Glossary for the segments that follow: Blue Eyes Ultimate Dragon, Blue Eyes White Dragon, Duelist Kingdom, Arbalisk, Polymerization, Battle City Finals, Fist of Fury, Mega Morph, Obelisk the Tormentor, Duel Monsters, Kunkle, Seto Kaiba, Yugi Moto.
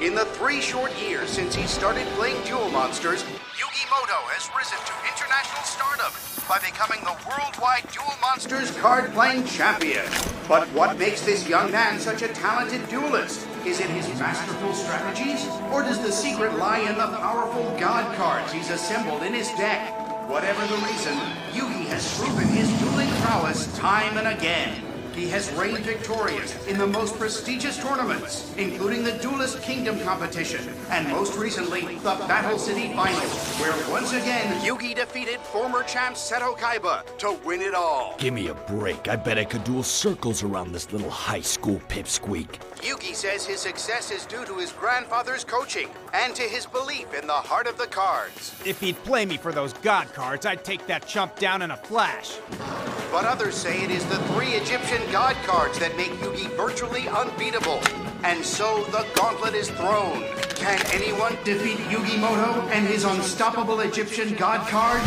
In the 3 short years since he started playing Duel Monsters, Yugi Moto has risen to international stardom by becoming the worldwide Duel Monsters card-playing champion. But what makes this young man such a talented duelist? Is it his masterful strategies? Or does the secret lie in the powerful god cards he's assembled in his deck? Whatever the reason, Yugi has proven his dueling prowess time and again. He has reigned victorious in the most prestigious tournaments, including the Duelist Kingdom competition, and most recently, the Battle City Finals, where once again, Yugi defeated former champ Seto Kaiba to win it all. Give me a break. I bet I could duel circles around this little high school pipsqueak. Yugi says his success is due to his grandfather's coaching and to his belief in the heart of the cards. If he'd play me for those god cards, I'd take that chump down in a flash. But others say it is the 3 Egyptian god cards that make Yugi virtually unbeatable. And so the gauntlet is thrown. Can anyone defeat Yugi Moto and his unstoppable Egyptian god cards?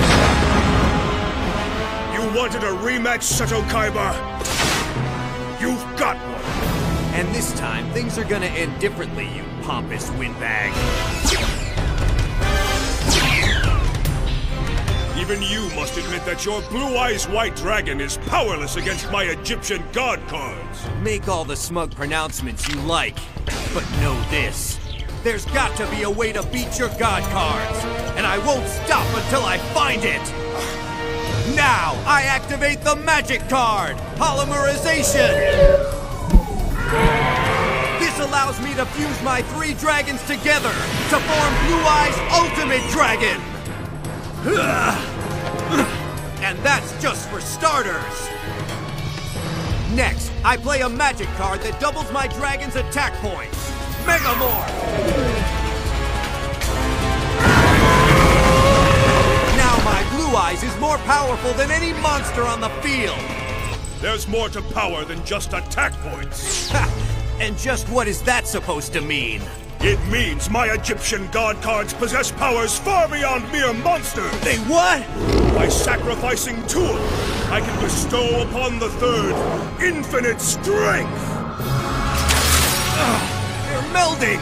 You wanted a rematch, Seto Kaiba? You've got one. And this time, things are gonna end differently, you pompous windbag. Even you must admit that your Blue Eyes White Dragon is powerless against my Egyptian god cards. Make all the smug pronouncements you like, but know this. There's got to be a way to beat your god cards, and I won't stop until I find it! Now, I activate the magic card, Polymerization! This allows me to fuse my 3 dragons together to form Blue Eyes Ultimate Dragon! And that's just for starters! Next, I play a magic card that doubles my dragon's attack points. Mega Morph! Now my Blue Eyes is more powerful than any monster on the field! There's more to power than just attack points! And just what is that supposed to mean? It means my Egyptian god cards possess powers far beyond mere monsters! They what? By sacrificing 2 of them, I can bestow upon the 3rd infinite strength! They're melding!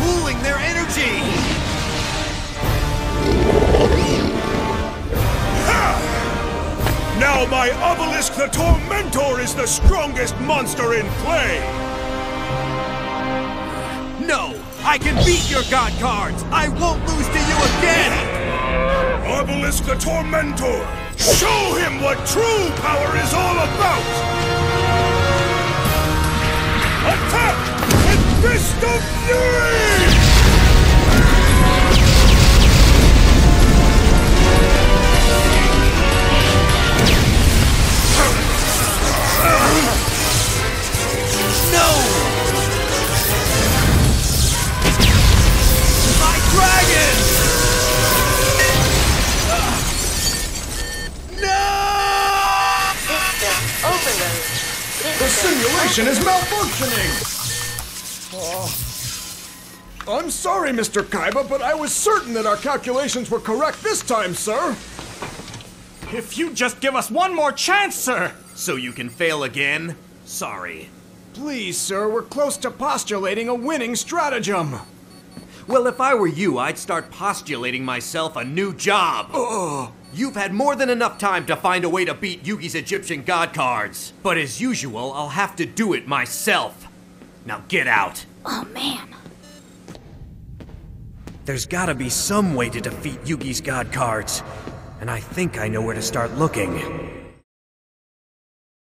Pooling their energy! Ha! Now my Obelisk the Tormentor is the strongest monster in play! No! I can beat your god cards! I won't lose to you again! Arbalisk the Tormentor! Show him what true power is all about! Attack! And Fist of Fury! No! The simulation is malfunctioning! I'm sorry, Mr. Kaiba, but I was certain that our calculations were correct this time, sir! If you just give us one more chance, sir! So you can fail again? Sorry. Please, sir, we're close to postulating a winning stratagem. Well, if I were you, I'd start postulating myself a new job. You've had more than enough time to find a way to beat Yugi's Egyptian god cards. But as usual, I'll have to do it myself. Now get out. Oh, man. There's gotta be some way to defeat Yugi's god cards. And I think I know where to start looking.